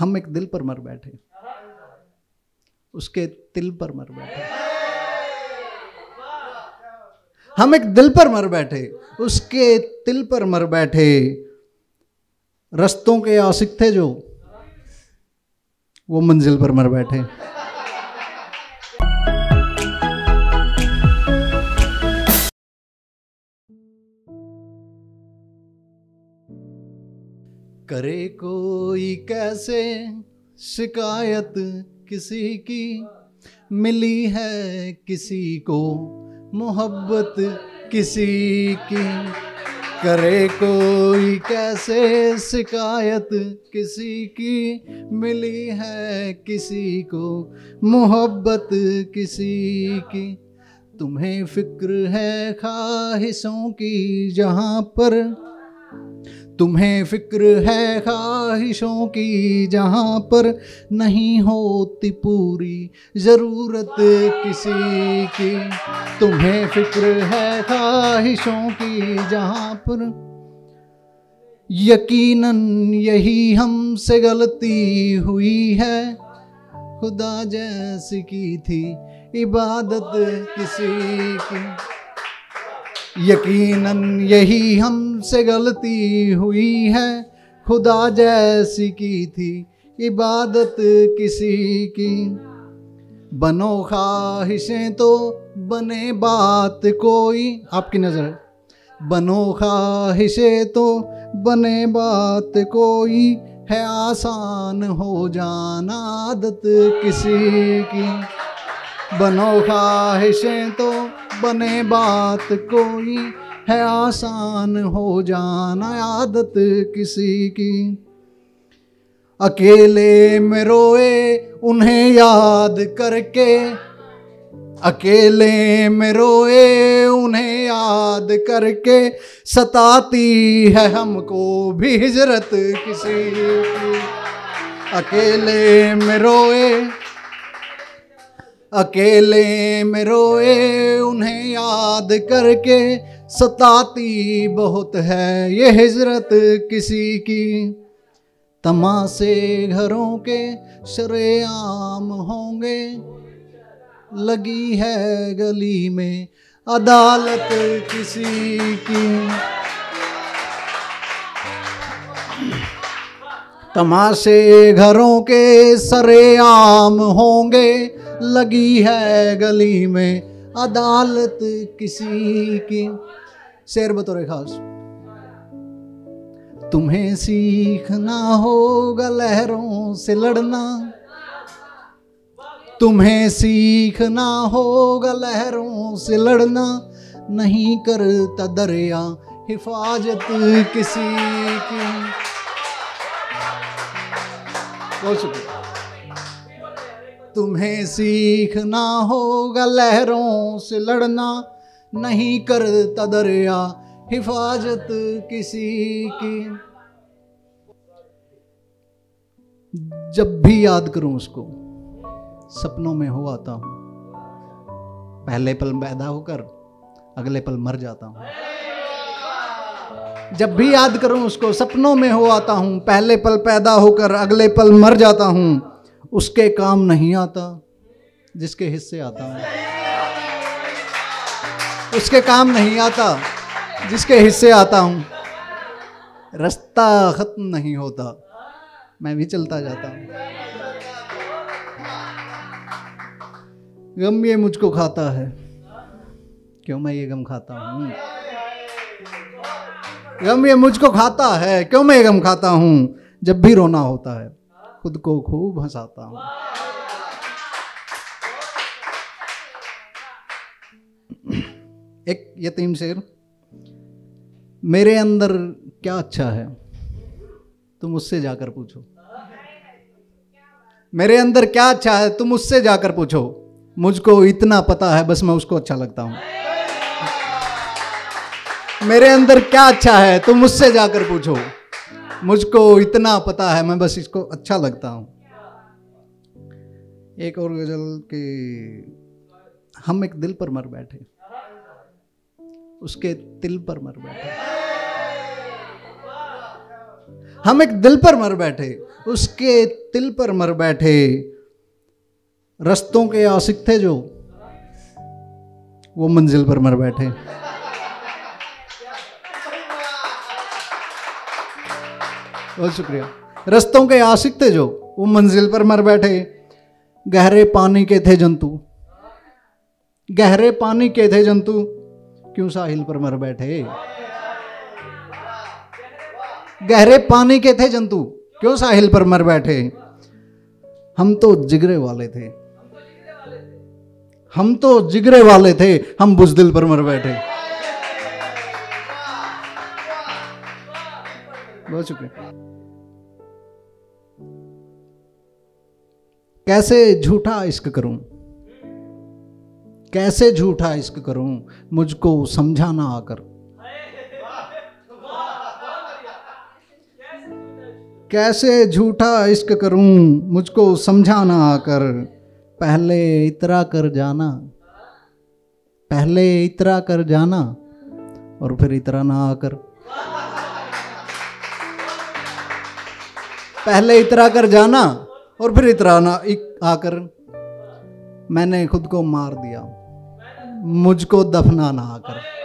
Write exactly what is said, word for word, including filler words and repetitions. हम एक दिल पर मर बैठे, उसके तिल पर मर बैठे। हम एक दिल पर मर बैठे, उसके तिल पर मर बैठे। रस्तों के आशिक थे जो, वो मंजिल पर मर बैठे। करे कोई कैसे शिकायत किसी की, मिली है किसी को मोहब्बत किसी की। करे कोई कैसे शिकायत किसी की, मिली है किसी को मोहब्बत किसी की। तुम्हें फिक्र है ख्वाहिशों की जहाँ पर, तुम्हें फिक्र है ख्वाहिशों की जहाँ पर, नहीं होती पूरी ज़रूरत किसी की। तुम्हें फिक्र है ख्वाहिशों की जहाँ पर, यकीनन यही हमसे गलती हुई है, खुदा जैसी की थी इबादत किसी की। यकीनन यही हमसे गलती हुई है, खुदा जैसी की थी इबादत किसी की। बनो ख्वाहिशें तो बने बात कोई, आपकी नज़र है। बनो ख्वाहिशें तो बने बात कोई, है आसान हो जाना आदत किसी की। बनो ख्वाहिशें तो बने बात कोई, है आसान हो जाना आदत किसी की। अकेले में रोए उन्हें याद करके, अकेले में रोए उन्हें याद करके, सताती है हमको भी हिजरत किसी की। अकेले में रोए, अकेले में रोए उन्हें याद करके, सताती बहुत है ये हिजरत किसी की। तमाशे घरों के शरेआम होंगे, लगी है गली में अदालत किसी की। तमाशे घरों के सरेआम होंगे, लगी है गली में अदालत किसी की। शेर बतौर खास। तुम्हें सीखना होगा लहरों से लड़ना, तुम्हें सीखना होगा लहरों से लड़ना, नहीं करता दरिया हिफाजत किसी की। बोल सकते। तुम्हें सीखना होगा लहरों से लड़ना, नहीं करता दरिया हिफाजत किसी की। जब भी याद करूं उसको, सपनों में हो आता हूं। पहले पल पैदा होकर अगले पल मर जाता हूं। जब भी याद करूं उसको, सपनों में हो आता हूं। पहले पल पैदा होकर अगले पल मर जाता हूं। उसके काम नहीं आता जिसके हिस्से आता हूँ, उसके काम नहीं आता जिसके हिस्से आता हूँ। रास्ता खत्म नहीं होता, मैं भी चलता जाता हूँ। गम ये मुझको खाता है, क्यों मैं ये गम खाता हूँ। गम ये मुझको खाता है, क्यों मैं ये गम खाता हूँ। जब भी रोना होता है खुद को खूब हंसाता हूँ। एक यतीम शेर। मेरे अंदर क्या अच्छा है, तुम उससे जाकर पूछो। मेरे अंदर क्या अच्छा है, तुम उससे जाकर पूछो। मुझको इतना पता है, बस मैं उसको अच्छा लगता हूँ। मेरे अंदर क्या अच्छा है, तुम उससे जाकर पूछो। मुझको इतना पता है, मैं बस इसको अच्छा लगता हूँ। एक और गजल के। हम एक दिल पर मर बैठे, उसके तिल पर मर बैठे। हम एक दिल पर मर बैठे, उसके तिल पर मर बैठे। रस्तों के आशिक थे जो, वो मंजिल पर मर बैठे। बहुत शुक्रिया। रस्तों के आशिक थे जो, वो मंजिल पर मर बैठे। गहरे पानी के थे जंतु, गहरे पानी के थे जंतु, क्यों साहिल पर मर बैठे। गहरे पानी के थे जंतु, क्यों साहिल पर मर बैठे। हम तो जिगरे वाले थे, हम तो जिगरे वाले थे, हम बुजदिल पर मर बैठे। बहुत शुक्रिया। कैसे झूठा इश्क करूं, कैसे झूठा इश्क करूं, मुझको समझा ना आकर। कैसे झूठा इश्क करूं, मुझको समझा ना आकर। पहले इतरा कर जाना, पहले इतरा कर जाना, और फिर इतरा ना आकर। पहले इतरा कर जाना और फिर इतरा ना आकर। मैंने खुद को मार दिया, मुझको दफना ना आकर।